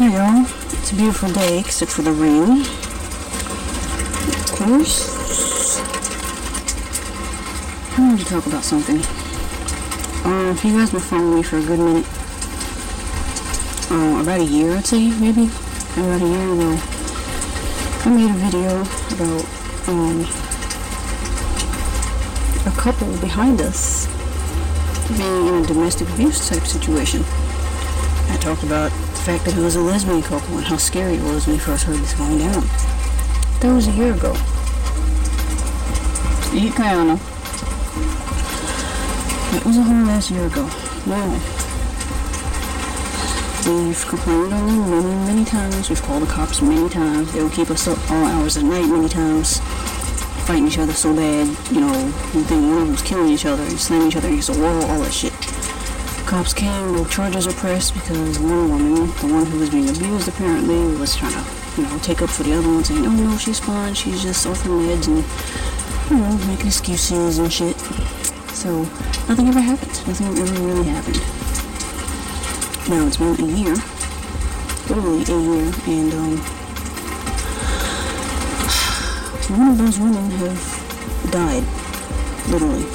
Anyway, it's a beautiful day except for the rain, of course. I wanted to talk about something. If you guys were following me for a good minute, about a year, I'd say, maybe, about a year ago, I made a video about a couple behind us being in a domestic abuse type situation. I talked about the fact that it was a lesbian couple and how scary it was when we first heard this going down. That was a year ago. It was a whole last year ago. Now, we've complained on them many times. We've called the cops many times. They'll keep us up all hours of the night many times, fighting each other so bad, you know, and then one of them's killing each other and slamming each other against the wall, all that shit. Cops came, no charges were pressed because one woman, the one who was being abused apparently, was trying to, you know, take up for the other one, saying, oh no, she's fine, she's just off her meds and, you know, making excuses and shit. So, nothing ever happened. Nothing ever really happened. Now, it's been a year, literally a year, and one of those women have died, literally.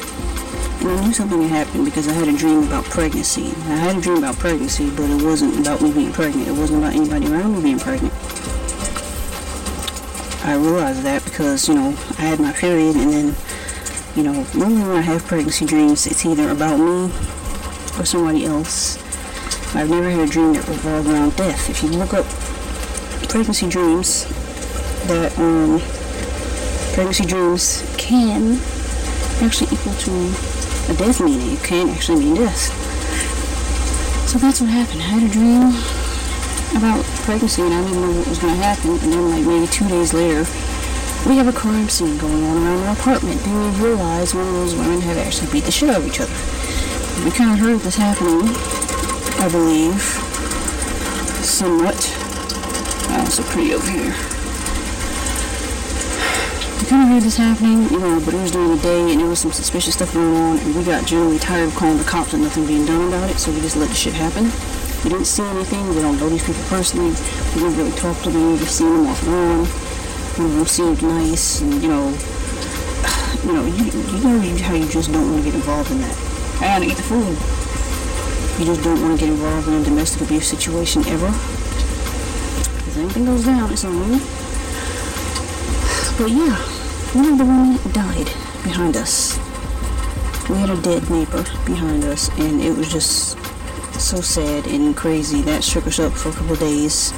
And I knew something had happened because I had a dream about pregnancy. I had a dream about pregnancy, but it wasn't about me being pregnant. It wasn't about anybody around me being pregnant. I realized that because, you know, I had my period, and then, you know, normally when I have pregnancy dreams, it's either about me or somebody else. I've never had a dream that revolved around death. If you look up pregnancy dreams, that pregnancy dreams can actually equal to a death meaning. It can actually mean death. So that's what happened. I had a dream about pregnancy and I didn't know what was going to happen. And then like maybe 2 days later, we have a crime scene going on around our apartment. Then we realize one of those women had actually beat the shit out of each other. And we kind of heard this happening, I believe, somewhat. Oh, it's so pretty over here. We kind of heard this happening, you know, but it was during the day and there was some suspicious stuff going on, and we got generally tired of calling the cops and nothing being done about it, so we just let the shit happen. We didn't see anything, we don't know these people personally, we didn't really talk to them, we just seen them off and on, you know, seemed nice, and you know how you just don't want to get involved in that. I gotta eat the food. You just don't want to get involved in a domestic abuse situation ever. If anything goes down, it's on you. But yeah, one of the women died behind us. We had a dead neighbor behind us, and it was just so sad and crazy. That shook us up for a couple of days.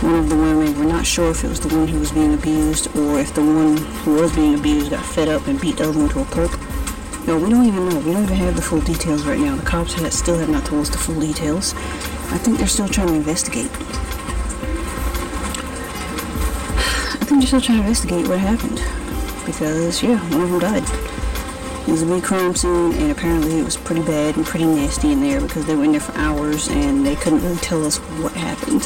One of the women, we're not sure if it was the one who was being abused or if the one who was being abused got fed up and beat the other one to a pulp. No, we don't even know. We don't even have the full details right now. The cops still have not told us the full details. I think they're still trying to investigate. I think they're still trying to investigate what happened. Because, yeah, one of them died. It was a big crime scene, and apparently it was pretty bad and pretty nasty in there because they were in there for hours, and they couldn't really tell us what happened.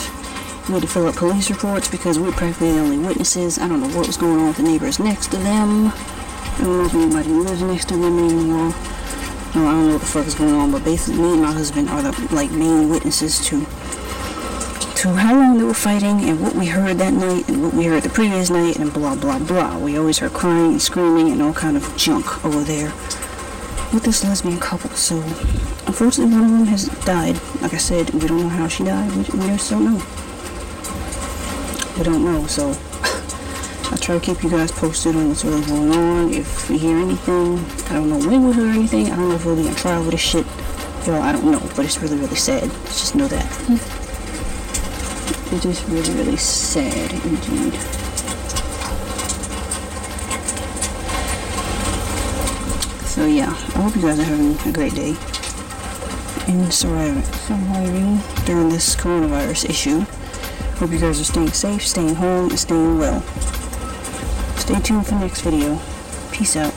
We had to fill out police reports because we were practically the only witnesses. I don't know what was going on with the neighbors next to them. I don't know if anybody lives next to them anymore. No, I don't know what the fuck is going on, but basically me and my husband are the main witnesses to how long they were fighting and what we heard that night and what we heard the previous night and blah blah blah. We always heard crying and screaming and all kind of junk over there with this lesbian couple. So unfortunately one of them has died. Like I said, we don't know how she died. We just don't know. We don't know, so I'll try to keep you guys posted on what's really going on. If we hear anything, I don't know when we'll hear anything. I don't know if we'll be on trial with this shit. Y'all, I don't know, but it's really, really sad. Let's just know that. It is really, really sad indeed. So yeah, I hope you guys are having a great day and surviving during this coronavirus issue. Hope you guys are staying safe, staying home, and staying well. Stay tuned for the next video. Peace out.